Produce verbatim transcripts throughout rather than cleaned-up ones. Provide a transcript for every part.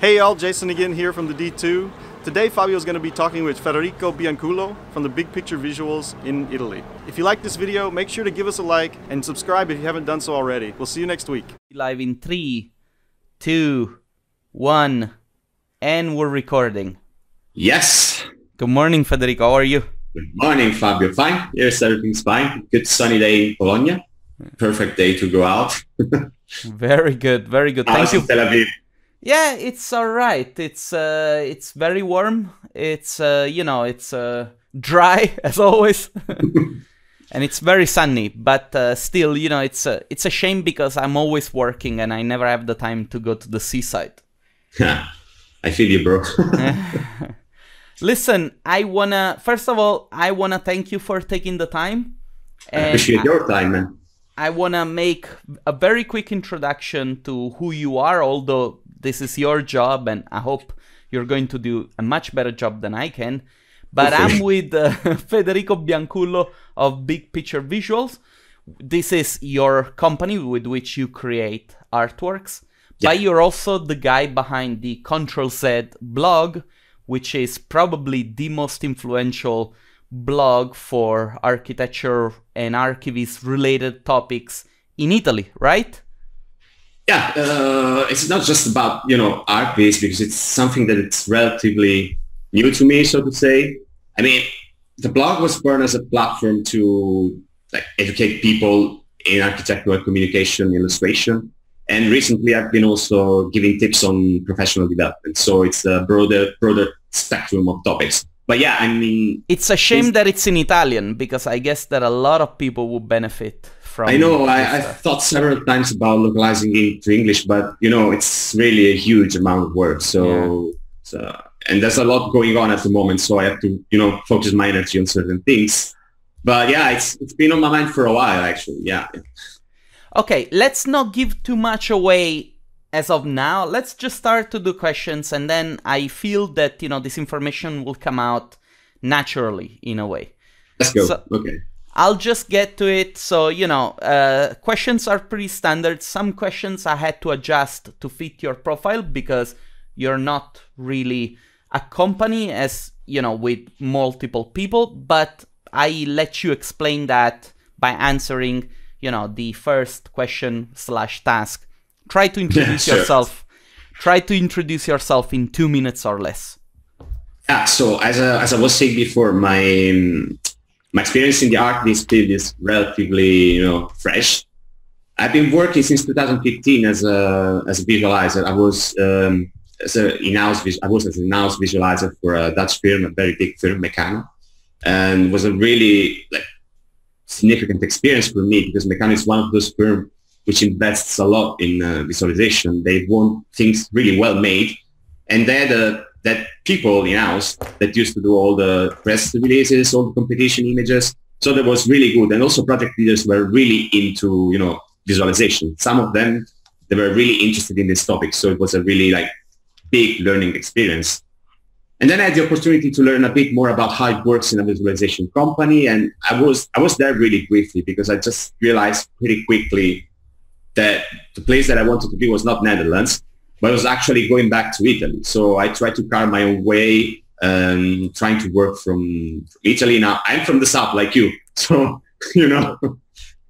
Hey y'all, Jason again here from the D two. Today Fabio is going to be talking with Federico Bianculli from the Big Picture Visuals in Italy. If you like this video, make sure to give us a like and subscribe if you haven't done so already. We'll see you next week. Live in three, two, one, and we're recording. Yes. Good morning, Federico. How are you? Good morning, Fabio. Fine. Yes, everything's fine. Good sunny day in Bologna. Perfect day to go out. Very good. Very good. Thank you. Tel Aviv. Yeah, it's all right. It's uh, it's very warm. It's uh, you know, it's uh, dry as always, and it's very sunny. But uh, still, you know, it's uh, it's a shame because I'm always working and I never have the time to go to the seaside. I feel you, bro. Listen, I wanna first of all, I wanna thank you for taking the time. And I appreciate your time, man. I wanna make a very quick introduction to who you are, although this is your job, and I hope you're going to do a much better job than I can. But I'm with uh, Federico Bianculli of Big Picture Visuals. This is your company with which you create artworks, yeah. But you're also the guy behind the Control Z blog, which is probably the most influential blog for architecture and archivist-related topics in Italy, right? Yeah, uh, it's not just about, you know, archivists, because it's something that it's relatively new to me, so to say. I mean, the blog was born as a platform to like, educate people in architectural communication, illustration. And recently I've been also giving tips on professional development. So it's a broader, broader spectrum of topics. But yeah, I mean... It's a shame it's, that it's in Italian, because I guess that a lot of people would benefit from... I know, I, I thought several times about localizing it to English, but, you know, it's really a huge amount of work. So, yeah. so, and there's a lot going on at the moment, so I have to, you know, focus my energy on certain things. But yeah, it's, it's been on my mind for a while, actually, yeah. Okay, let's not give too much away as of now. Let's just start to do questions, and then I feel that, you know, this information will come out naturally in a way. Let's go. So okay. I'll just get to it. So, you know, uh, questions are pretty standard. Some questions I had to adjust to fit your profile because you're not really a company as, you know, with multiple people, but I let you explain that by answering, you know, the first question slash task. Try to introduce yeah, sure. yourself. Try to introduce yourself in two minutes or less. Yeah. So as a, as I was saying before, my um, my experience in the art field is relatively, you know, fresh. I've been working since two thousand fifteen as a as a visualizer. I was um, as a in-house I was as an in-house visualizer for a Dutch firm, a very big firm, Mecanoo, and it was a really like significant experience for me because Mecanoo is one of those firms which invests a lot in uh, visualization. They want things really well made, and they had uh, that people in-house that used to do all the press releases, all the competition images. So that was really good. And also project leaders were really into, you know, visualization. Some of them, they were really interested in this topic. So it was a really like big learning experience. And then I had the opportunity to learn a bit more about how it works in a visualization company. And I was, I was there really briefly because I just realized pretty quickly that the place that I wanted to be was not Netherlands, but I was actually going back to Italy. So I tried to carve my own way, um, trying to work from Italy. Now, I'm from the South like you, so, you know,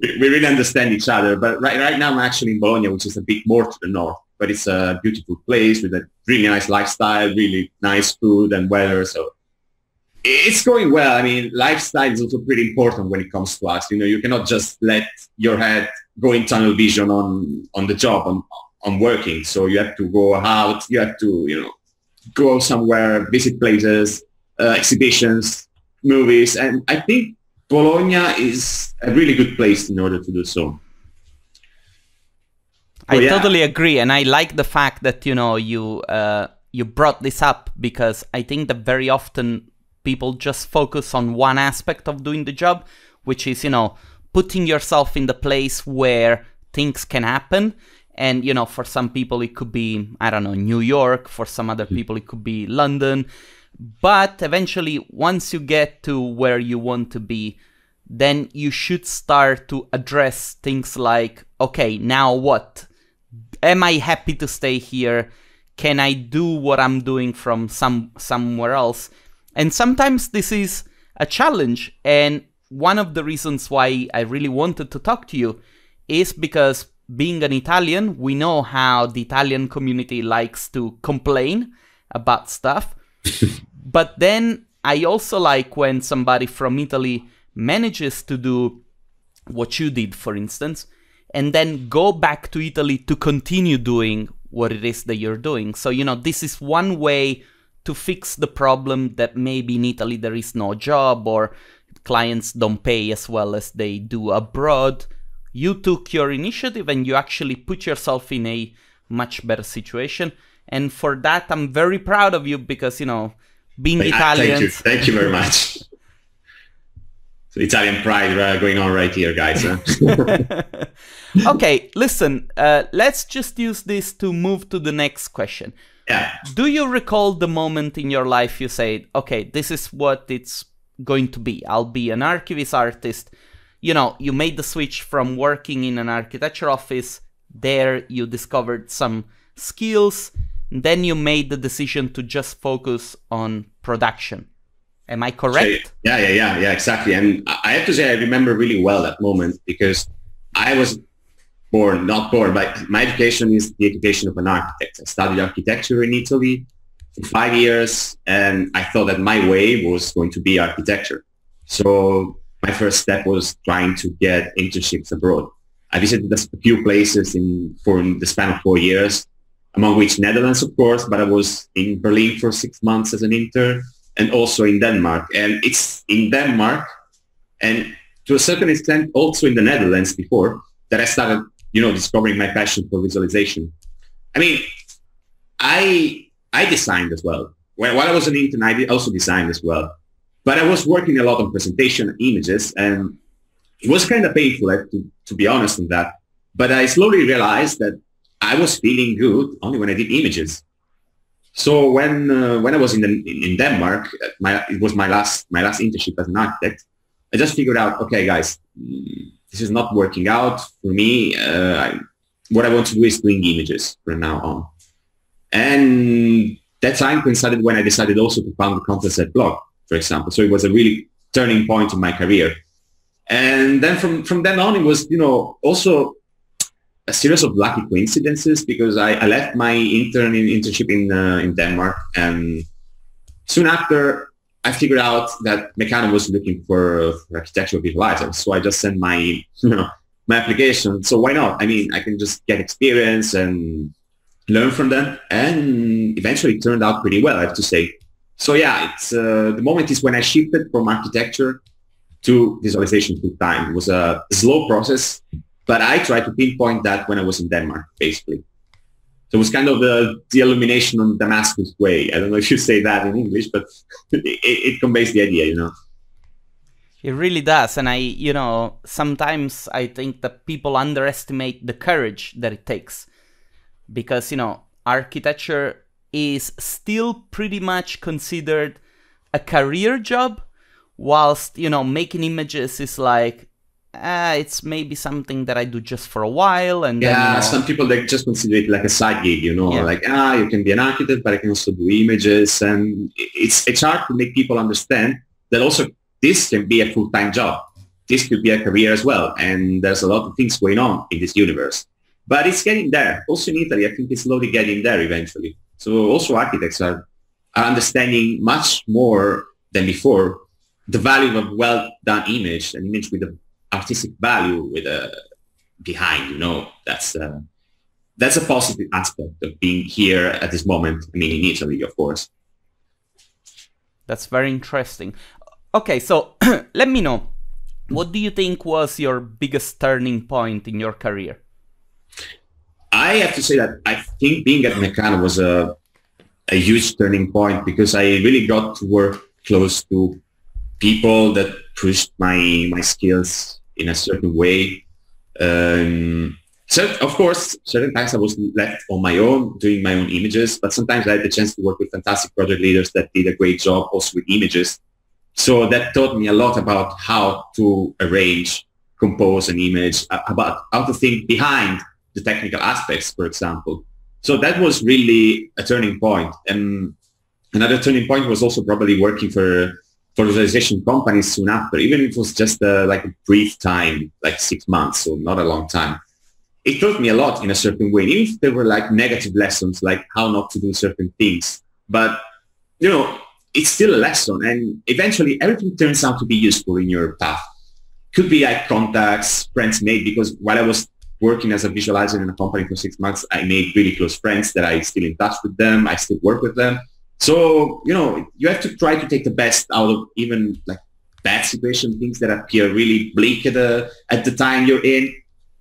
we really understand each other. But right, right now I'm actually in Bologna, which is a bit more to the north, but it's a beautiful place with a really nice lifestyle, really nice food and weather. So it's going well. I mean, lifestyle is also pretty important when it comes to us. You know, you cannot just let your head go in tunnel vision on, on the job, on, on working. So you have to go out, you have to, you know, go somewhere, visit places, uh, exhibitions, movies. And I think Bologna is a really good place in order to do so. I oh, yeah. totally agree. And I like the fact that, you know, you, uh, you brought this up because I think that very often people just focus on one aspect of doing the job, which is, you know, putting yourself in the place where things can happen. And, you know, for some people it could be, I don't know, New York. For some other people it could be London. But eventually, once you get to where you want to be, then you should start to address things like, okay, now what? Am I happy to stay here? Can I do what I'm doing from some somewhere else? And sometimes this is a challenge. And one of the reasons why I really wanted to talk to you is because, being an Italian, we know how the Italian community likes to complain about stuff. But then I also like when somebody from Italy manages to do what you did, for instance, and then go back to Italy to continue doing what it is that you're doing. So, you know, this is one way to fix the problem that maybe in Italy there is no job or clients don't pay as well as they do abroad. You took your initiative and you actually put yourself in a much better situation. And for that, I'm very proud of you because, you know, being Italian. Thank you. Thank you very much. So Italian pride uh, going on right here, guys. Huh? Okay, listen, uh, let's just use this to move to the next question. Yeah. Do you recall the moment in your life you said, okay, this is what it's going to be. I'll be an archivist artist. You know, you made the switch from working in an architecture office. There you discovered some skills. Then you made the decision to just focus on production. Am I correct? Yeah, yeah, yeah, yeah, exactly. And I have to say, I remember really well that moment because I was born, not born, but my education is the education of an architect. I studied architecture in Italy for five years, and I thought that my way was going to be architecture. So my first step was trying to get internships abroad. I visited a few places in, for in the span of four years, among which Netherlands, of course, but I was in Berlin for six months as an intern, and also in Denmark. And it's in Denmark, and to a certain extent also in the Netherlands before, that I started, you know, discovering my passion for visualization. I mean, I, I designed as well. Well, while I was an intern, I also designed as well. But I was working a lot on presentation images, and it was kind of painful, I have to, to be honest on that. But I slowly realized that I was feeling good only when I did images. So when uh, when I was in the, in Denmark, my, it was my last my last internship as an architect. I just figured out, okay, guys, this is not working out for me. Uh, I, what I want to do is doing images from now on. And that time coincided when I decided also to found the Control Z blog, for example. So it was a really turning point in my career. And then from from then on, it was, you know, also a series of lucky coincidences, because I, I left my intern in, internship in uh, in Denmark, and soon after I figured out that Mecanoo was looking for, uh, for architectural visualizers. So I just sent my you know my application. So why not? I mean, I can just get experience and learn from them, and eventually it turned out pretty well, I have to say. So yeah, it's uh, the moment is when I shifted from architecture to visualization full time. It was a slow process, but I tried to pinpoint that when I was in Denmark, basically. So it was kind of the, the illumination on Damascus way. I don't know if you say that in English, but it, it conveys the idea, you know. It really does. And I, you know, sometimes I think that people underestimate the courage that it takes because, you know, architecture is still pretty much considered a career job, whilst, you know, making images is like, Uh, it's maybe something that I do just for a while, and yeah, then, you know, some people they just consider it like a side gig, you know, yeah. like ah, you can be an architect, but I can also do images, and it's it's hard to make people understand that also this can be a full-time job, this could be a career as well, and there's a lot of things going on in this universe. But it's getting there. Also in Italy, I think it's slowly getting there eventually. So also architects are, are understanding much more than before the value of a well-done image, an image with a artistic value with a behind, you know, that's a, that's a positive aspect of being here at this moment. I mean, in Italy, of course. That's very interesting. Okay, so let me know, what do you think was your biggest turning point in your career? I have to say that I think being at Mecanoo was a, a huge turning point because I really got to work close to people that pushed my my skills in a certain way. Um, so of course, certain times I was left on my own doing my own images, but sometimes I had the chance to work with fantastic project leaders that did a great job also with images. So that taught me a lot about how to arrange, compose an image, about how to think behind the technical aspects, for example. So that was really a turning point. And another turning point was also probably working for, for visualization companies soon after, even if it was just a, like a brief time, like six months, so not a long time. It taught me a lot in a certain way, even if there were like negative lessons, like how not to do certain things. But, you know, it's still a lesson, and eventually everything turns out to be useful in your path. Could be like contacts, friends made, because while I was working as a visualizer in a company for six months, I made really close friends that I still in touch with them. I still work with them. So, you know, you have to try to take the best out of even like bad situation, things that appear really bleak at the, at the time you're in.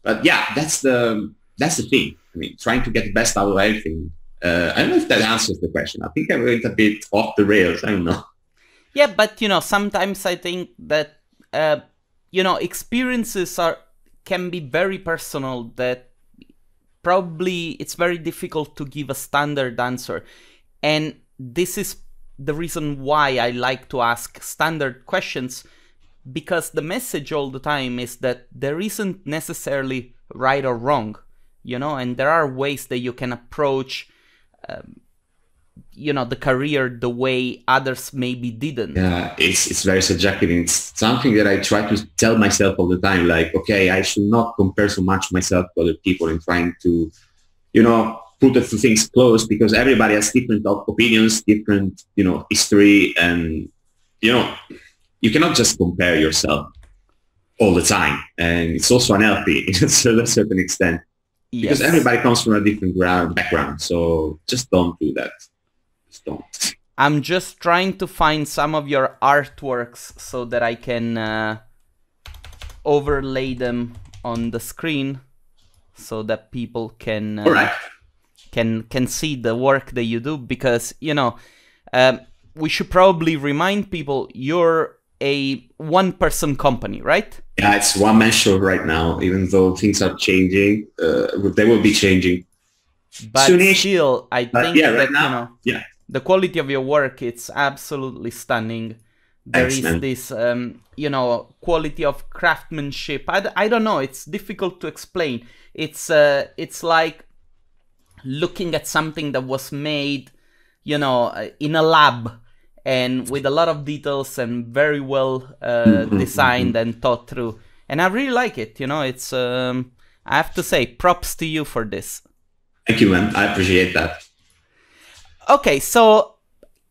But yeah, that's the, that's the thing. I mean, trying to get the best out of everything. Uh, I don't know if that answers the question. I think I went a bit off the rails. I don't know. Yeah, but, you know, sometimes I think that, uh, you know, experiences are can be very personal, that probably it's very difficult to give a standard answer. And this is the reason why I like to ask standard questions, because the message all the time is that there isn't necessarily right or wrong, you know, and there are ways that you can approach, um, you know, the career the way others maybe didn't. Yeah, it's, it's very subjective. And it's something that I try to tell myself all the time, like, okay, I should not compare so much myself to other people and trying to, you know, put the two things close, because everybody has different opinions, different, you know, history, and, you know, you cannot just compare yourself all the time. And it's also unhealthy to a certain extent, because yes, everybody comes from a different ground, background. So just don't do that. Just don't. I'm just trying to find some of your artworks so that I can uh, overlay them on the screen so that people can uh, all right. can can see the work that you do, because, you know, um, we should probably remind people you're a one-person company, right? Yeah, it's one-man show right now, even though things are changing. Uh, they will be changing. But soon-ish, still, I but think yeah, that, right now, you know, yeah, the quality of your work, it's absolutely stunning. There Thanks, is man. this, um, you know, quality of craftsmanship. I, I don't know. It's difficult to explain. It's, uh, it's like looking at something that was made, you know, in a lab and with a lot of details and very well uh, mm-hmm, designed mm-hmm. and thought through. And I really like it. You know, it's, um, I have to say, props to you for this. Thank you, man. I appreciate that. Okay, so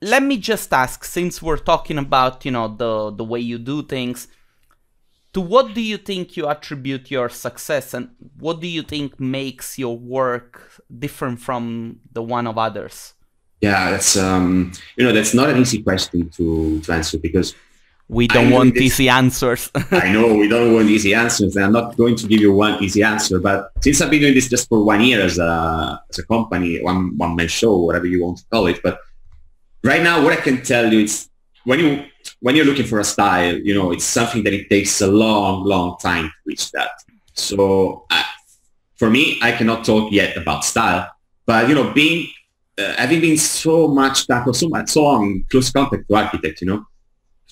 let me just ask, since we're talking about, you know, the, the way you do things, to what do you think you attribute your success, and what do you think makes your work different from the one of others? Yeah, that's, um, you know, that's not an easy question to, to answer, because we don't want easy answers. I know we don't want easy answers, and I'm not going to give you one easy answer. But since I've been doing this just for one year as a, as a company, one, one man show, whatever you want to call it. But right now, what I can tell you is when you, when you're looking for a style, you know, it's something that it takes a long, long time to reach that. So I, for me, I cannot talk yet about style, but, you know, being, Uh, having been so much tackled, so much, so long, close contact to architects, you know,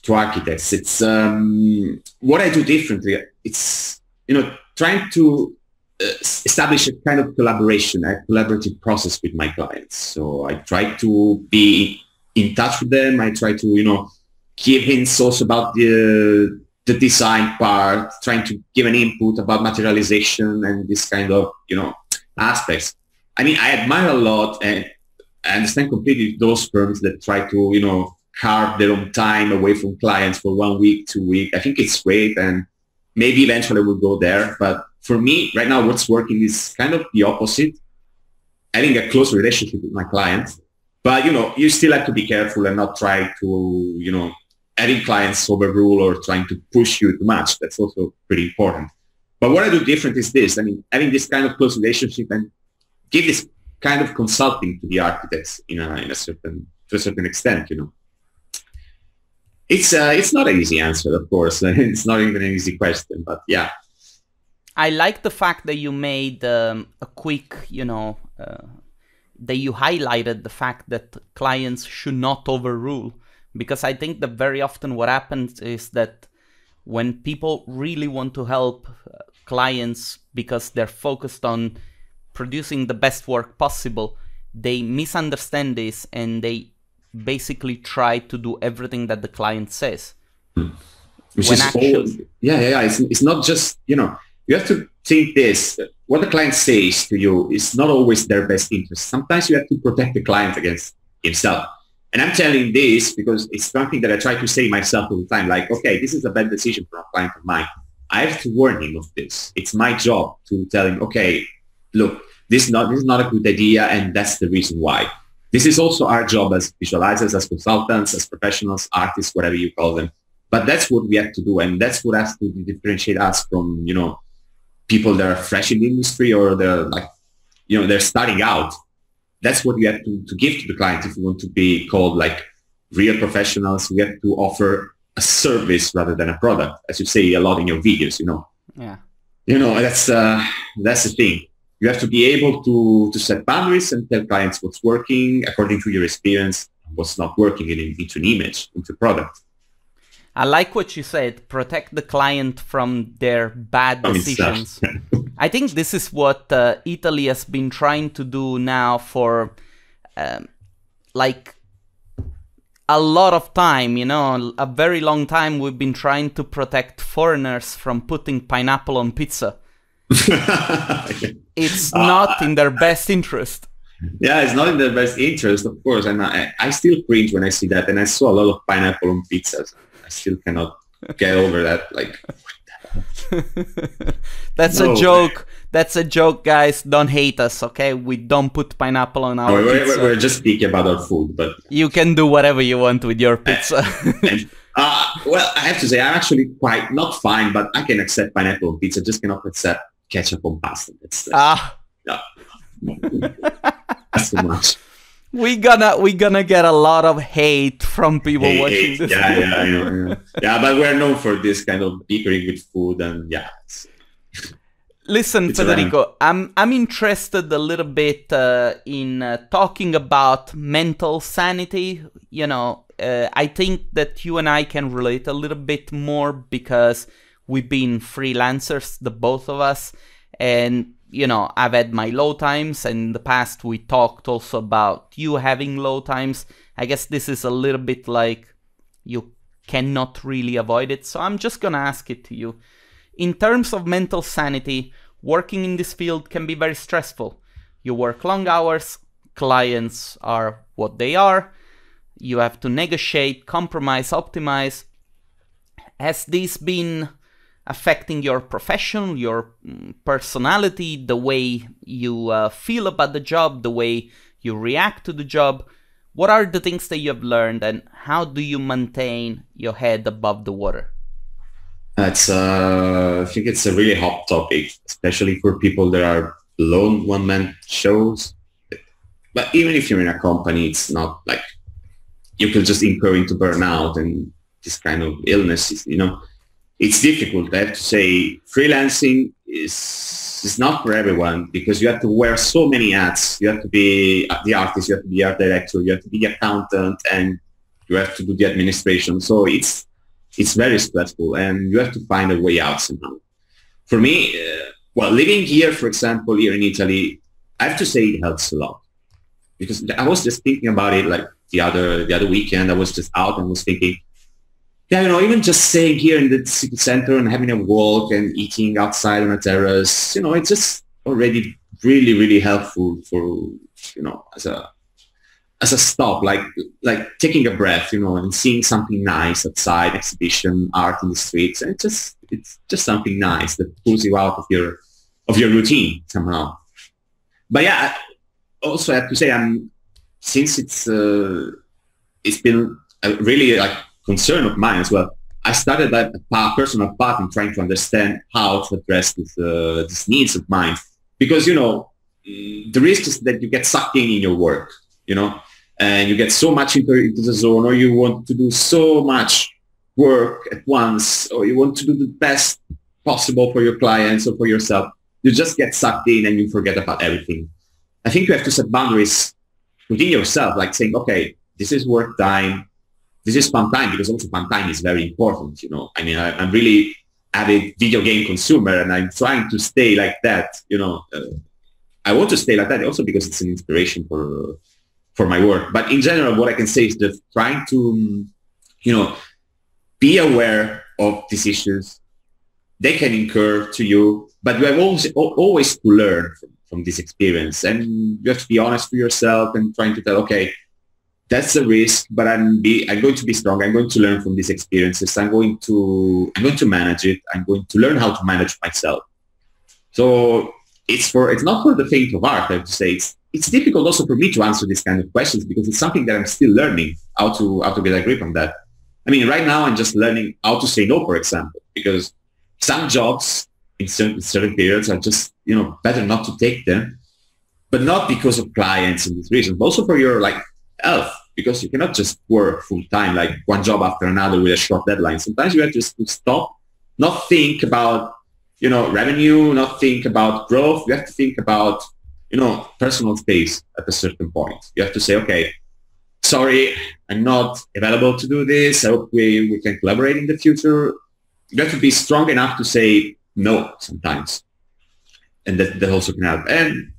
to architects, it's um, what I do differently. It's, you know, trying to uh, establish a kind of collaboration, a collaborative process with my clients. So I try to be in touch with them. I try to, you know, give hints also about the, the design part, trying to give an input about materialization and this kind of, you know, aspects. I mean, I admire a lot, and I understand completely those firms that try to, you know, carve their own time away from clients for one week, two week. I think it's great, and maybe eventually we'll go there. But for me, right now, what's working is kind of the opposite, having a close relationship with my clients. But, you know, you still have to be careful and not try to, you know, having clients overrule or trying to push you too much. That's also pretty important. But what I do different is this. I mean, having this kind of close relationship and give this kind of consulting to the architects in a, in a certain, to a certain extent, you know. It's uh, it's not an easy answer, of course. It's not even an easy question, but yeah. I like the fact that you made um, a quick, you know, uh, that you highlighted the fact that clients should not overrule, because I think that very often what happens is that when people really want to help clients because they're focused on producing the best work possible, they misunderstand this and they basically try to do everything that the client says. Mm. Which when is always, yeah, yeah, yeah. It's, it's not just, you know, you have to think this, what the client says to you is not always their best interest. Sometimes you have to protect the client against himself. And I'm telling this because it's something that I try to say myself all the time, like, okay, this is a bad decision for a client of mine. I have to warn him of this. It's my job to tell him, okay, look, this is not, this is not a good idea, and that's the reason why. This is also our job as visualizers, as consultants, as professionals, artists, whatever you call them. But that's what we have to do, and that's what has to differentiate us from, you know, people that are fresh in the industry or they're like, you know, they're starting out. That's what we have to, to give to the client if we want to be called like real professionals. We have to offer a service rather than a product, as you say a lot in your videos, you know. Yeah. You know, that's uh, that's the thing. You have to be able to, to set boundaries and tell clients what's working according to your experience, what's not working in, into an image, into a product. I like what you said, protect the client from their bad decisions. I think this is what uh, Italy has been trying to do now for um, like a lot of time, you know, a very long time. We've been trying to protect foreigners from putting pineapple on pizza. It's not in their best interest. Yeah, it's not in their best interest, of course. And I, I still cringe when I see that. And I saw a lot of pineapple on pizzas. I still cannot get over that. Like, that's no. a joke. That's a joke, guys. Don't hate us, okay? We don't put pineapple on our no, we're, pizza. We're just speaking about our food, but you can do whatever you want with your pizza. and, uh, well, I have to say, I'm actually quite not fine, but I can accept pineapple on pizza. Just cannot accept ketchup on pasta. That's, ah, yeah. That's too much. We gonna we gonna get a lot of hate from people hate, watching hate. this. Yeah, yeah, I know, yeah. Yeah, but we're known for this kind of bickering with food, and yeah. It's, Listen, it's Federico, I'm I'm interested a little bit uh, in uh, talking about mental sanity. You know, uh, I think that you and I can relate a little bit more because we've been freelancers, the both of us, and. You know, I've had my low times, and in the past we talked also about you having low times. I guess this is a little bit like you cannot really avoid it. So I'm just going to ask it to you. In terms of mental sanity, working in this field can be very stressful. You work long hours, clients are what they are. You have to negotiate, compromise, optimize. Has this been affecting your profession, your personality, the way you uh, feel about the job, the way you react to the job? What are the things that you have learned, and how do you maintain your head above the water? That's, uh, I think it's a really hot topic, especially for people that are lone one-man shows. But even if you're in a company, it's not like you can just incur into burnout and this kind of illnesses, you know. It's difficult, I have to say. Freelancing is, is not for everyone because you have to wear so many hats. You have to be the artist, you have to be art director, you have to be the accountant, and you have to do the administration. So it's it's very stressful, and you have to find a way out somehow. For me, uh, well, living here, for example, here in Italy, I have to say it helps a lot because I was just thinking about it like the other the other weekend. I was just out and was thinking, yeah, you know, even just staying here in the city center and having a walk and eating outside on a terrace, you know, it's just already really, really helpful for, you know, as a as a stop, like like taking a breath, you know, and seeing something nice outside, exhibition, art in the streets, and it's just it's just something nice that pulls you out of your of your routine somehow. But yeah, also I have to say, I'm since it's uh, it's been a really like. concern of mine as well. I started like a path, personal path in trying to understand how to address this, uh, these needs of mine, because you know the risk is that you get sucked in in your work, you know, and you get so much into, into the zone, or you want to do so much work at once, or you want to do the best possible for your clients or for yourself. You just get sucked in and you forget about everything. I think you have to set boundaries within yourself, like saying, okay, this is work time. This is fun time, because also fun time is very important, you know. I mean, I, I'm really avid video game consumer, and I'm trying to stay like that, you know. Uh, I want to stay like that also because it's an inspiration for for my work. But in general, what I can say is that trying to, you know, be aware of these issues. They can incur to you, but you have always always to learn from, from this experience, and you have to be honest to yourself and trying to tell, okay, that's a risk, but I'm be I'm going to be strong. I'm going to learn from these experiences. I'm going to I'm going to manage it. I'm going to learn how to manage myself. So it's for it's not for the faint of heart. I have to say it's it's difficult also for me to answer these kind of questions because it's something that I'm still learning how to how to get a grip on that. I mean, right now I'm just learning how to say no, for example, because some jobs in certain, certain periods are just, you know, better not to take them, but not because of clients and these reasons, but also for your like health, because you cannot just work full time, like one job after another with a short deadline. Sometimes you have to stop, not think about, you know, revenue, not think about growth. You have to think about, you know, personal space at a certain point. You have to say, okay, sorry, I'm not available to do this. I hope we, we can collaborate in the future. You have to be strong enough to say no sometimes, and that, that also can help. And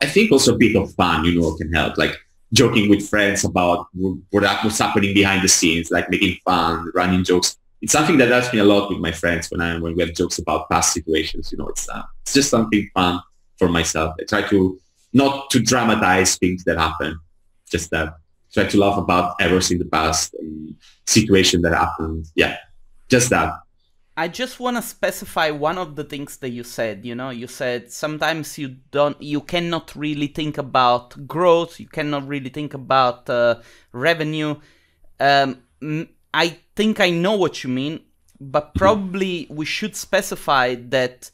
I think also a bit of fun, you know, can help, like joking with friends about what, what's happening behind the scenes, like making fun, running jokes. It's something that helps me a lot with my friends when I when we have jokes about past situations. You know, it's uh, it's just something fun for myself. I try to not to dramatize things that happen, just that. Try to laugh about errors in the past, and situation that happened. Yeah, just that. I just want to specify one of the things that you said. You know, you said sometimes you don't, you cannot really think about growth. You cannot really think about uh, revenue. Um, I think I know what you mean, but probably we should specify that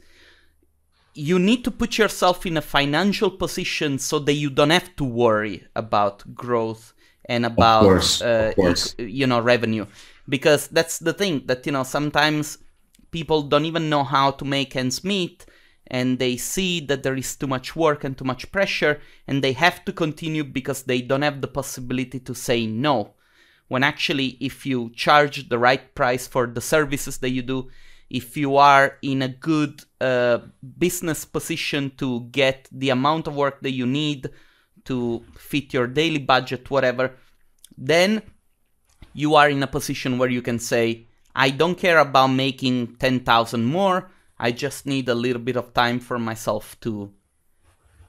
you need to put yourself in a financial position so that you don't have to worry about growth and about, of course, uh, of course. you know, revenue, because that's the thing that, you know, sometimes people don't even know how to make ends meet, and they see that there is too much work and too much pressure, and they have to continue because they don't have the possibility to say no. When actually, if you charge the right price for the services that you do, if you are in a good uh, business position to get the amount of work that you need to fit your daily budget, whatever, then you are in a position where you can say, I don't care about making ten thousand more. I just need a little bit of time for myself to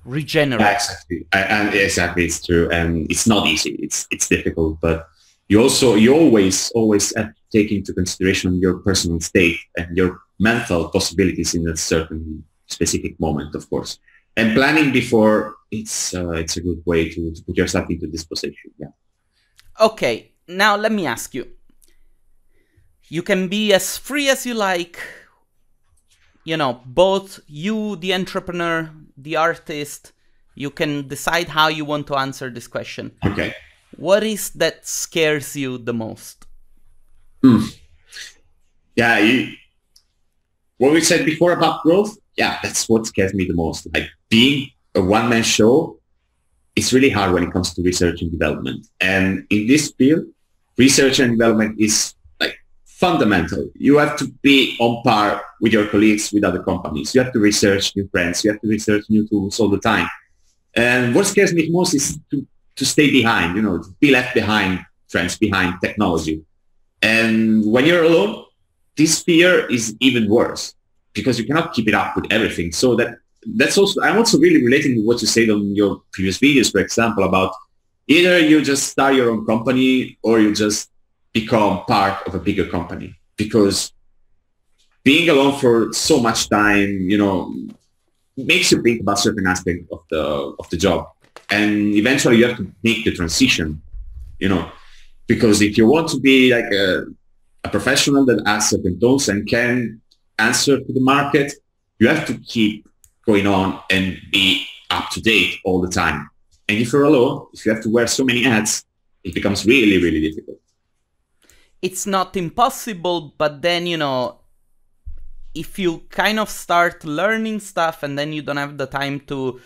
regenerate. Yeah, exactly. I, I, exactly, it's true, and it's not easy. It's it's difficult, but you also you always always have to take into consideration your personal state and your mental possibilities in a certain specific moment, of course. And planning before it's uh, it's a good way to, to put yourself into this position. Yeah. Okay, now let me ask you. You can be as free as you like, you know, both you, the entrepreneur, the artist, you can decide how you want to answer this question. Okay. What is that scares you the most? Mm. Yeah, you, what we said before about growth, yeah, that's what scares me the most. Like being a one-man show, it's really hard when it comes to research and development. And in this field, research and development is fundamental. You have to be on par with your colleagues, with other companies. You have to research new trends. You have to research new tools all the time. And what scares me most is to, to stay behind, you know, to be left behind, trends behind technology. And when you're alone, this fear is even worse because you cannot keep it up with everything. So that that's also, I'm also really relating to what you said on your previous videos, for example, about either you just start your own company or you just become part of a bigger company, because being alone for so much time, you know, makes you think about certain aspects of the of the job, and eventually you have to make the transition, you know, because if you want to be like a, a professional that has certain tools and can answer to the market, you have to keep going on and be up to date all the time. And if you're alone, if you have to wear so many hats, it becomes really, really difficult. It's not impossible, but then, you know, if you kind of start learning stuff and then you don't have the time to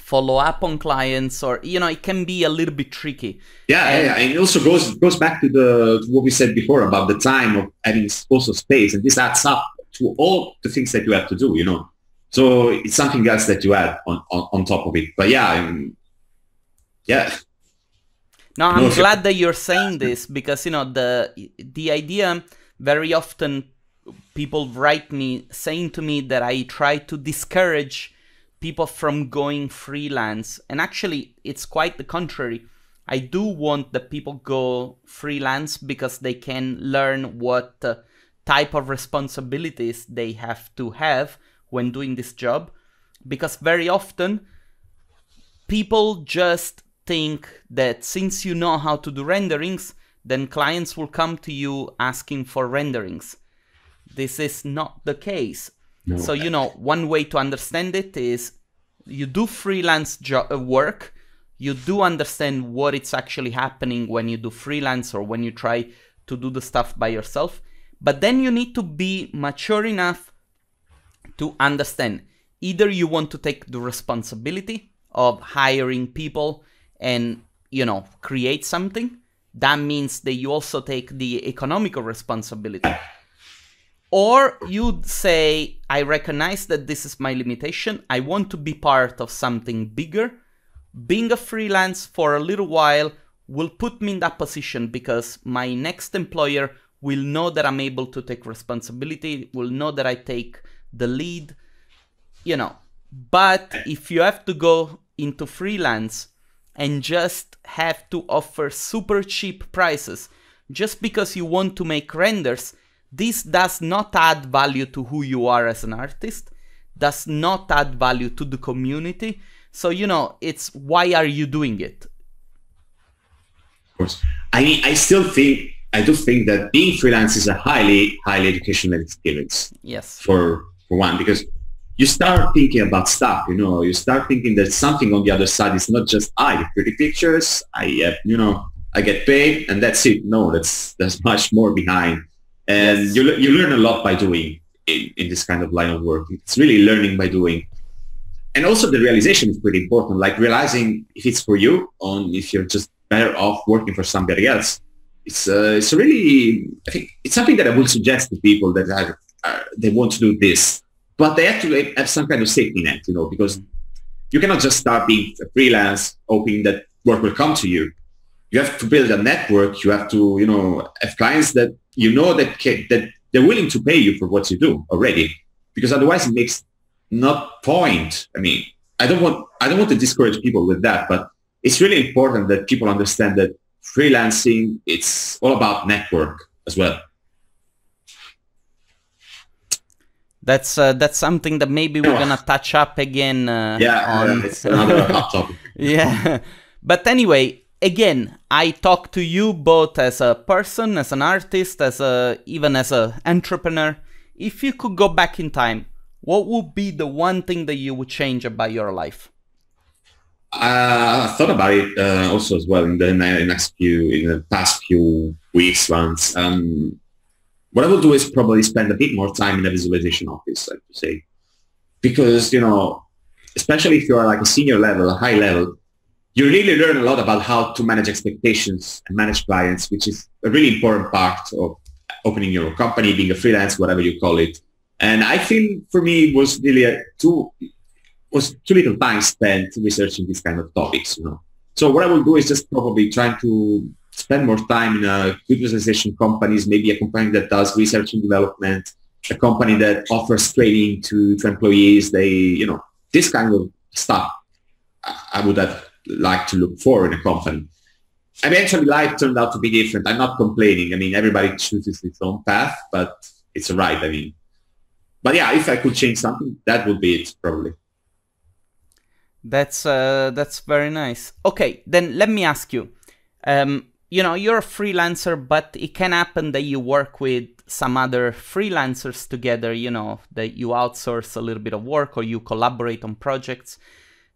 follow up on clients, or, you know, it can be a little bit tricky. Yeah, and yeah, yeah. It also goes goes back to the to what we said before about the time of having also space, and this adds up to all the things that you have to do, you know. So it's something else that you add on, on, on top of it. But yeah, I'm, yeah. No, I'm no, glad that you're saying this, because, you know, the, the idea, very often people write me saying to me that I try to discourage people from going freelance. And actually, it's quite the contrary. I do want that people go freelance because they can learn what uh, type of responsibilities they have to have when doing this job, because very often people just think that since you know how to do renderings, then clients will come to you asking for renderings. This is not the case. No. So, you know, one way to understand it is you do freelance jo- work, you do understand what it's actually happening when you do freelance or when you try to do the stuff by yourself, but then you need to be mature enough to understand either you want to take the responsibility of hiring people and, you know, create something. That means that you also take the economical responsibility. Or you'd say, I recognize that this is my limitation. I want to be part of something bigger. Being a freelance for a little while will put me in that position because my next employer will know that I'm able to take responsibility, will know that I take the lead, you know. But if you have to go into freelance and just have to offer super cheap prices just because you want to make renders, this does not add value to who you are as an artist, does not add value to the community. So, you know, it's why are you doing it? Of course. I mean, I still think, I do think that being freelance is a highly, highly educational experience. Yes. For, for one, because you start thinking about stuff, you know, you start thinking there's something on the other side. It's not just, I get pretty pictures, I, uh, you know, I get paid and that's it. No, that's, there's much more behind. And yes. you, you learn a lot by doing in, in this kind of line of work. It's really learning by doing. And also the realization is pretty important, like realizing if it's for you or if you're just better off working for somebody else. It's, uh, it's really, I think it's something that I would suggest to people that are, are, they want to do this, but they actually have some kind of safety net, you know, because you cannot just start being a freelance hoping that work will come to you. You have to build a network. You have to, you know, have clients that you know that can, that they're willing to pay you for what you do already, because otherwise it makes not point. I mean, I don't want, I don't want to discourage people with that, but it's really important that people understand that freelancing, it's all about network as well. That's uh, that's something that maybe we're gonna touch up again. Uh, yeah, on... yeah, it's another hot topic. Yeah, but anyway, again, I talk to you both as a person, as an artist, as a even as an entrepreneur. If you could go back in time, what would be the one thing that you would change about your life? Uh, I thought about it uh, also as well in the, in the next few, in the past few weeks, months. Um, what I will do is probably spend a bit more time in a visualization office, I would say, because, you know, especially if you are like a senior level, a high level, you really learn a lot about how to manage expectations and manage clients, which is a really important part of opening your own company, being a freelance, whatever you call it. And I feel for me it was really a too. was too little time spent researching these kind of topics, you know. So what I will do is just probably try to spend more time in a good visualization companies, maybe a company that does research and development, a company that offers training to, to employees, they, you know, this kind of stuff I would have liked to look for in a company. Eventually life turned out to be different. I'm not complaining. I mean, everybody chooses its own path, but it's all right, I mean. But yeah, if I could change something, that would be it, probably. That's uh, that's very nice. Okay, then let me ask you, um, you know, you're a freelancer, but it can happen that you work with some other freelancers together, you know, that you outsource a little bit of work or you collaborate on projects.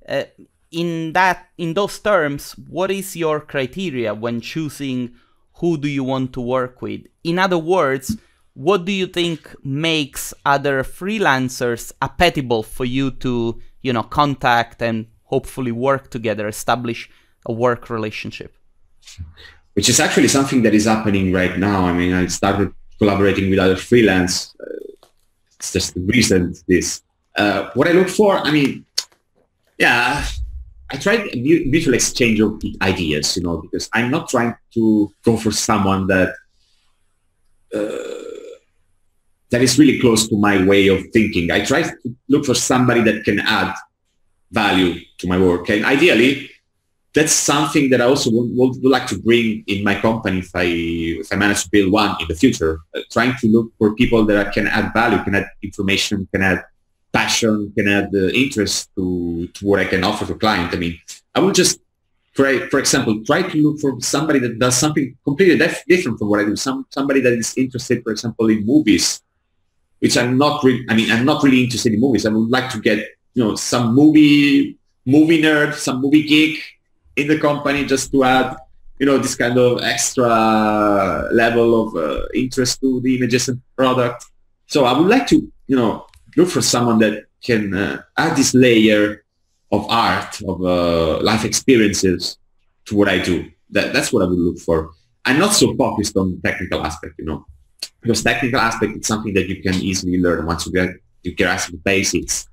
Uh, in that, in those terms, what is your criteria when choosing who do you want to work with? In other words, what do you think makes other freelancers appetible for you to, you know, contact and hopefully work together, establish a work relationship? Which is actually something that is happening right now. I mean, I started collaborating with other freelance. Uh, it's just recent, this. Uh, what I look for, I mean, yeah, I tried a mutual exchange of ideas, you know, because I'm not trying to go for someone that uh, that is really close to my way of thinking. I try to look for somebody that can add value to my work, and ideally, that's something that I also would, would, would like to bring in my company if I if I manage to build one in the future. Uh, trying to look for people that can add value, can add information, can add passion, can add uh, interest to, to what I can offer to client. I mean, I would just, try, for example, try to look for somebody that does something completely def different from what I do. Some somebody that is interested, for example, in movies, which I'm not really, I mean, I'm not really interested in movies. I would like to get, you know, some movie, movie nerd, some movie geek in the company just to add, you know, this kind of extra level of uh, interest to the images and product. So I would like to, you know, look for someone that can uh, add this layer of art, of uh, life experiences to what I do. That, that's what I would look for. I'm not so focused on technical aspect, you know, because technical aspect is something that you can easily learn once you get you grasp the basics.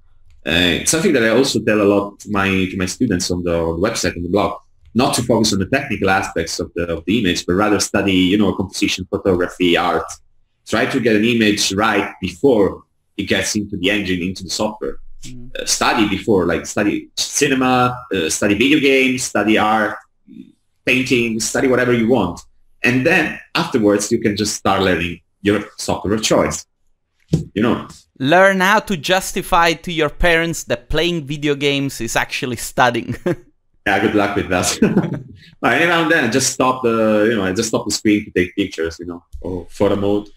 Uh, it's something that I also tell a lot to my to my students on the, on the website, on the blog, not to focus on the technical aspects of the, of the image, but rather study, you know, composition, photography, art. Try to get an image right before it gets into the engine, into the software. Mm. Uh, study before, like study cinema, uh, study video games, study art, painting, study whatever you want. And then afterwards, you can just start learning your software of choice, you know. Learn how to justify to your parents that playing video games is actually studying. Yeah, good luck with that. Right, and around then, I just stop the, you know, I just stop the screen to take pictures, you know, or photo mode.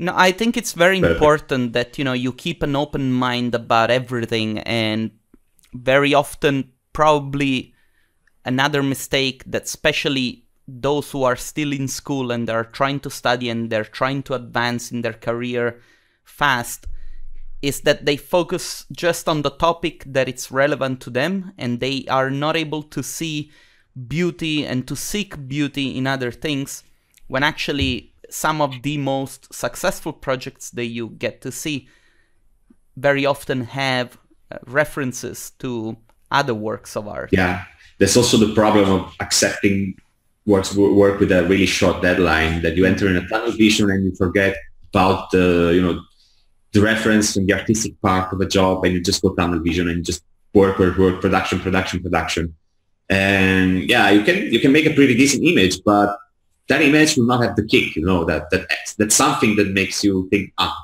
No, I think it's very important that, you know, you keep an open mind about everything, and very often probably another mistake that especially those who are still in school and are trying to study and they're trying to advance in their career fast is that they focus just on the topic that it's relevant to them, and they are not able to see beauty and to seek beauty in other things, when actually some of the most successful projects that you get to see very often have references to other works of art. Yeah, there's also the problem of accepting works, work with a really short deadline, that you enter in a tunnel vision and you forget about the, you know, the reference and the artistic part of a job, and you just go tunnel vision and just work, work, work, production, production, production. And yeah, you can, you can make a pretty decent image, but that image will not have the kick, you know, that, that that's something that makes you think, ah,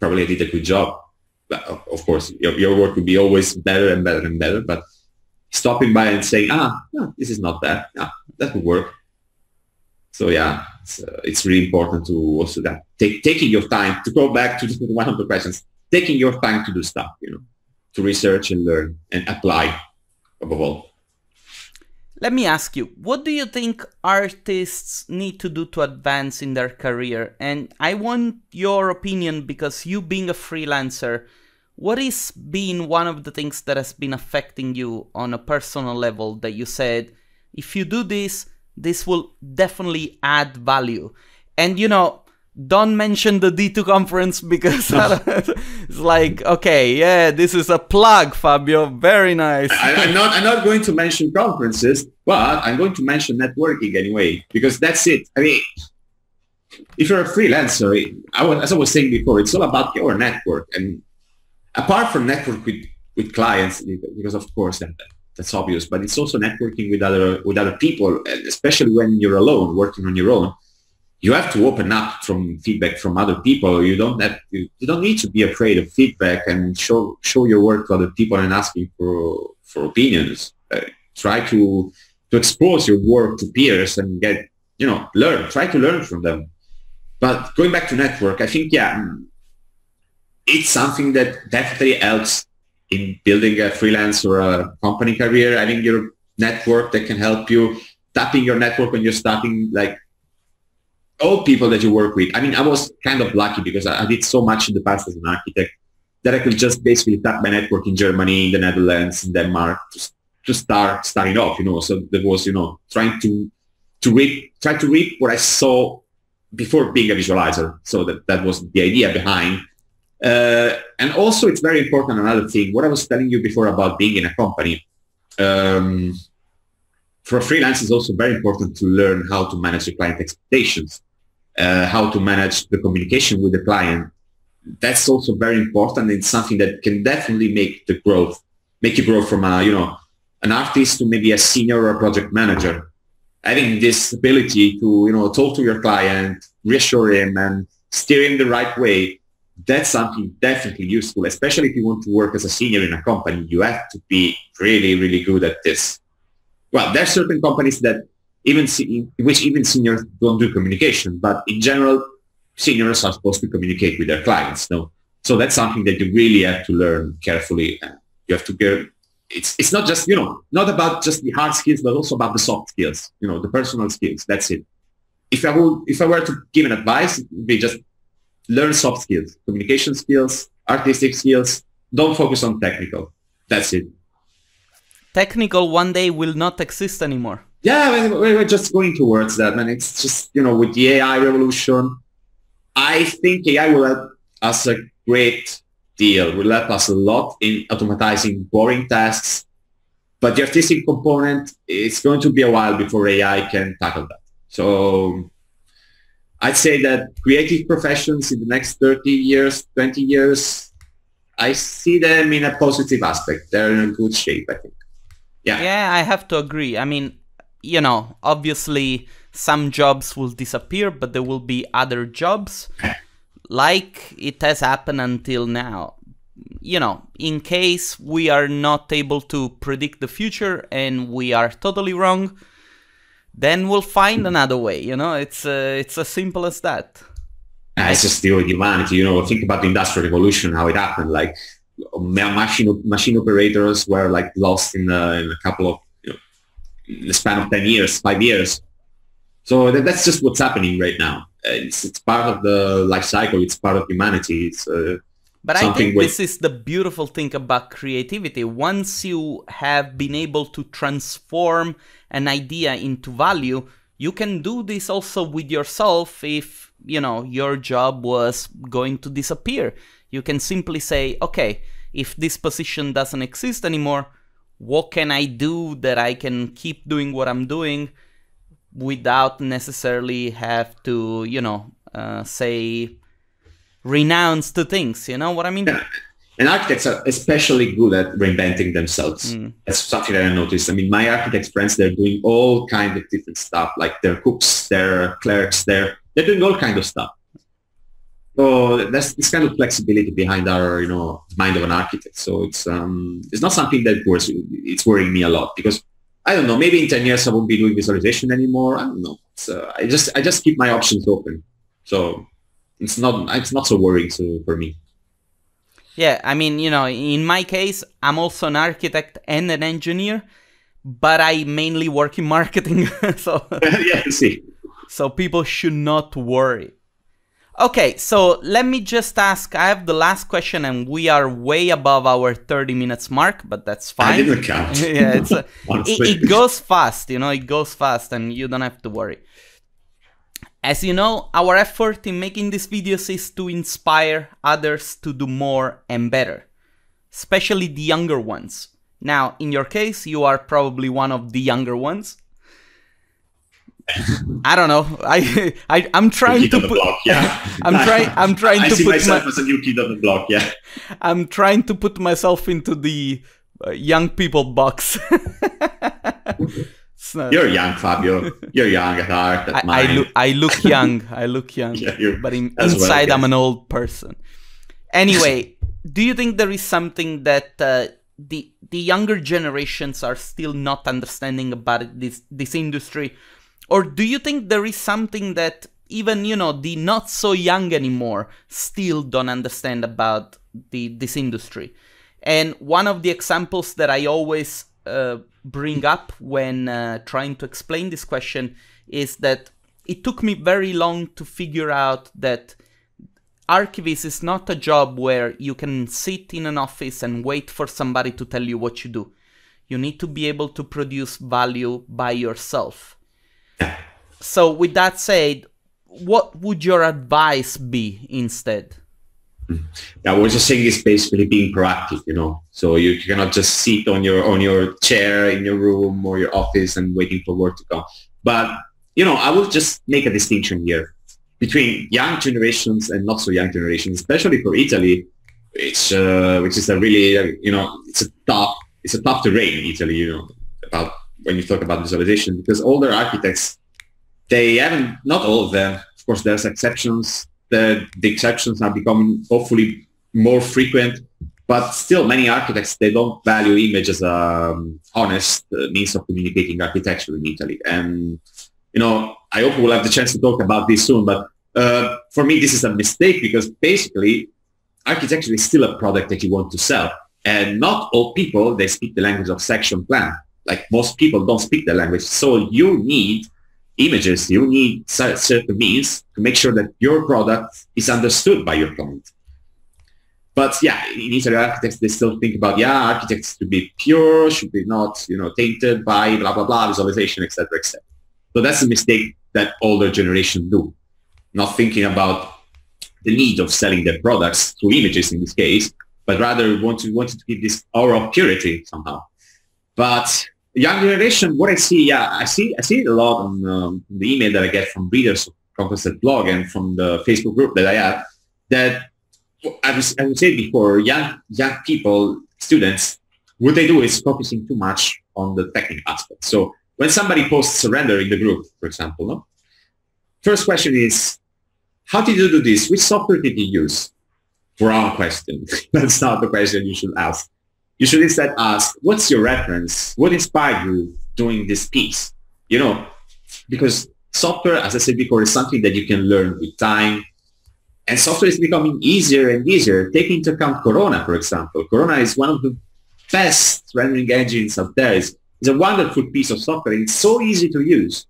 probably I did a good job. But of course, your, your work will be always better and better and better, but stopping by and saying, ah, no, this is not bad, yeah, that would work. So yeah, it's, uh, it's really important to also that, take, taking your time, to go back to one of the questions, taking your time to do stuff, you know, to research and learn and apply above all. Let me ask you, what do you think artists need to do to advance in their career? And I want your opinion, because you being a freelancer, what is being one of the things that has been affecting you on a personal level that you said, if you do this, this will definitely add value? And, you know, don't mention the D two conference, because it's like, okay, yeah, this is a plug, Fabio. Very nice. I, I'm not, I'm not going to mention conferences, but I'm going to mention networking anyway, because that's it. I mean, if you're a freelancer, I was, as I was saying before, it's all about your network. And apart from network with, with clients, because of course that, that's obvious, but it's also networking with other, with other people, especially when you're alone, working on your own. You have to open up from feedback from other people. You don't have to, you don't need to be afraid of feedback and show show your work to other people and asking for for opinions. Uh, try to to expose your work to peers and get, you know, learn. Try to learn from them. But going back to network, I think yeah, it's something that definitely helps in building a freelance or a company career. Having your network that can help you, tapping your network when you're starting, like. All people that you work with. I mean, I was kind of lucky because I, I did so much in the past as an architect that I could just basically tap my network in Germany, in the Netherlands, in Denmark to, to start starting off. You know, so there was, you know, trying to to read, try to read what I saw before being a visualizer. So that that was the idea behind Uh, and also, it's very important, another thing, what I was telling you before about being in a company. Um, for freelance, it's also very important to learn how to manage the client expectations, uh, how to manage the communication with the client. That's also very important. It's something that can definitely make the growth, make you grow from a, you know, an artist to maybe a senior or a project manager. Having this ability to, you know, talk to your client, reassure him, and steer him the right way, that's something definitely useful, especially if you want to work as a senior in a company. You have to be really, really good at this. Well, there are certain companies that even see, which even seniors don't do communication, but in general, seniors are supposed to communicate with their clients. No? So that's something that you really have to learn carefully. You have to get, it's, it's not just, you know, not about just the hard skills, but also about the soft skills, you know, the personal skills. That's it. If I would, if I were to give an advice, it would be just learn soft skills, communication skills, artistic skills. Don't focus on technical. That's it. Technical one day will not exist anymore. Yeah, we're just going towards that, man. It's just, you know, with the A I revolution, I think A I will help us a great deal. Will help us a lot in automatizing boring tasks. But the artistic component, it's going to be a while before A I can tackle that. So I'd say that creative professions in the next thirty years, twenty years, I see them in a positive aspect. They're in a good shape, I think. Yeah. Yeah, I have to agree. I mean, you know, obviously some jobs will disappear, but there will be other jobs like it has happened until now. You know, in case we are not able to predict the future and we are totally wrong, then we'll find another way. You know, it's uh, it's as simple as that. Uh, it's just the humanity. You know, think about the Industrial Revolution, how it happened. Like machine machine operators were like lost in, uh, in a couple of, you know, in the span of ten years, five years. So that, that's just what's happening right now. Uh, it's, it's part of the life cycle. It's part of humanity. It's uh, but I think this is the beautiful thing about creativity. Once you have been able to transform an idea into value, you can do this also with yourself. If, you know, your job was going to disappear, you can simply say, okay, if this position doesn't exist anymore, what can I do that I can keep doing what I'm doing without necessarily have to, you know, uh, say, renounce to things, you know what I mean? Yeah. And architects are especially good at reinventing themselves. Mm. That's something that I noticed. I mean, my architects friends, they're doing all kinds of different stuff, like they're cooks, they're clerks, they're, they're doing all kinds of stuff. So that's this kind of flexibility behind our, you know, mind of an architect. So it's, um, it's not something that worries, it's worrying me a lot, because I don't know, maybe in ten years I won't be doing visualization anymore. I don't know. So I just, I just keep my options open. So it's not, it's not so worrying so for me. Yeah, I mean, you know, in my case, I'm also an architect and an engineer, but I mainly work in marketing. So yeah, see. So people should not worry. Okay, so let me just ask, I have the last question, and we are way above our thirty minutes mark, but that's fine. I didn't count. Yeah, it's a, it, it goes fast, you know, it goes fast, and you don't have to worry. As you know, our effort in making these videos is to inspire others to do more and better, especially the younger ones. Now, in your case, you are probably one of the younger ones. I don't know. I, I I'm trying to put. Yeah. I'm trying. I'm trying I to see put myself my, as a new kid on the block. Yeah. I'm trying to put myself into the uh, young people box. Not, you're young, Fabio. You're young at heart. At I, mind. I, lo I look young. I look young. Yeah, but in, inside, well, I'm an old person. Anyway, do you think there is something that uh, the the younger generations are still not understanding about this this industry, or do you think there is something that even, you know, the not so young anymore still don't understand about the this industry? And one of the examples that I always Uh, bring up when uh, trying to explain this question is that it took me very long to figure out that archivist is not a job where you can sit in an office and wait for somebody to tell you what you do. You need to be able to produce value by yourself. So with that said, what would your advice be instead? I was just saying it's basically being proactive, you know. So you cannot just sit on your on your chair in your room or your office and waiting for work to come. But you know, I will just make a distinction here between young generations and not so young generations, especially for Italy, which uh, which is a really you know it's a tough it's a tough terrain in Italy, you know, about when you talk about visualization, because older architects, they haven't not all of them, of course, there's exceptions. The, the exceptions are becoming hopefully more frequent, but still many architects, they don't value image as a um, honest uh, means of communicating architecture in Italy. And, you know, I hope we'll have the chance to talk about this soon, but uh, for me, this is a mistake, because basically architecture is still a product that you want to sell. And not all people, they speak the language of section plan. Like most people don't speak the language. So you need images, you need certain means to make sure that your product is understood by your client. But yeah, in Italy, architects, they still think about, yeah, architects should be pure, should be not, you know, tainted by blah, blah, blah, visualization, et cetera, et cetera. So that's a mistake that older generation do, not thinking about the need of selling their products through images in this case, but rather want to, wanted to give this aura of purity somehow. But young generation, what I see, yeah, I see, I see it a lot on um, the email that I get from readers of Conquest blog and from the Facebook group that I have. That I was, I was saying before, young young people, students, what they do is focusing too much on the technical aspect. So when somebody posts surrender in the group, for example, no? First question is, how did you do this? Which software did you use? Wrong question. That's not the question you should ask. You should instead ask, what's your reference? What inspired you doing this piece? You know, because software, as I said before, is something that you can learn with time. And software is becoming easier and easier. Take into account Corona, for example. Corona is one of the best rendering engines out there. It's, it's a wonderful piece of software. It's so easy to use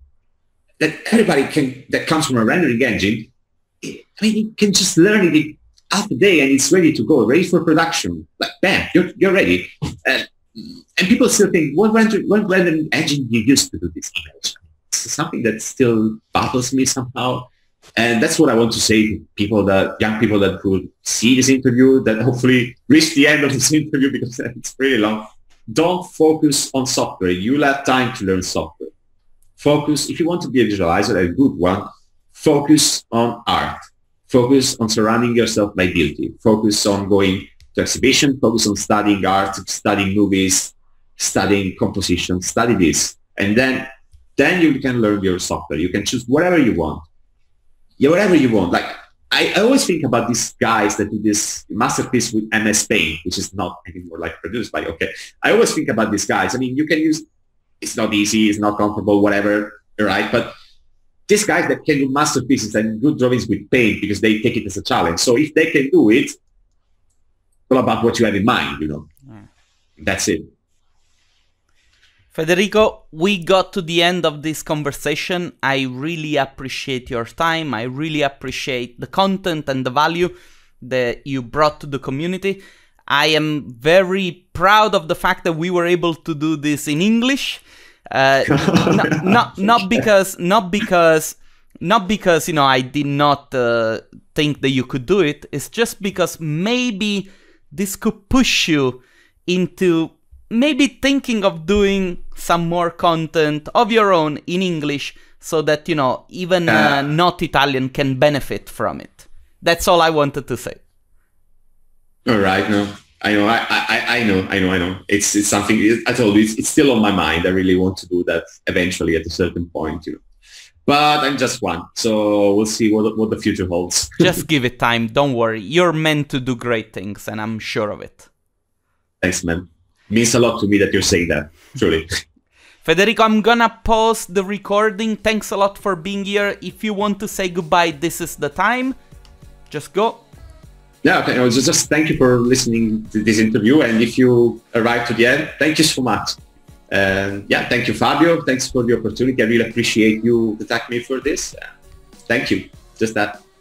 that everybody can, that comes from a rendering engine, it, I mean, you can just learn it after day, and it's ready to go, ready for production. Like, bam, you're, you're ready. Uh, and people still think, what rendering, what rendering engine you used to do this image? It's something that still baffles me somehow. And that's what I want to say to people that, young people that could see this interview, that hopefully reach the end of this interview, because it's really long. Don't focus on software. You'll have time to learn software. Focus, if you want to be a visualizer, a good one, focus on art. Focus on surrounding yourself by beauty. Focus on going to exhibition. Focus on studying art, studying movies, studying composition, study this. And then then you can learn your software. You can choose whatever you want. Yeah, whatever you want. Like, I, I always think about these guys that do this masterpiece with M S Paint, which is not anymore like produced by, okay. I always think about these guys. I mean, you can use, it's not easy, it's not comfortable, whatever, right? But these guys that can do masterpieces and good drawings with paint, because they take it as a challenge. So if they can do it, it's all about what you have in mind, you know. Mm. That's it. Federico, we got to the end of this conversation. I really appreciate your time. I really appreciate the content and the value that you brought to the community. I am very proud of the fact that we were able to do this in English. Uh, not, not not because not because not because you know I did not uh, think that you could do it. It's just because maybe this could push you into maybe thinking of doing some more content of your own in English, so that you know even uh, uh, not Italian can benefit from it. That's all I wanted to say. All right, no. I know, I, I, I know, I know, I know. It's it's something. I told you, it's, it's still on my mind. I really want to do that eventually at a certain point, you know. But I'm just one, so we'll see what what the future holds. Just give it time. Don't worry. You're meant to do great things, and I'm sure of it. Thanks, man. It means a lot to me that you're saying that. Truly. Federico, I'm gonna pause the recording. Thanks a lot for being here. If you want to say goodbye, this is the time. Just go. Yeah, okay. No, just, just thank you for listening to this interview. And if you arrived to the end, thank you so much. And yeah, thank you, Fabio. Thanks for the opportunity. I really appreciate you contacting me for this. Thank you. Just that.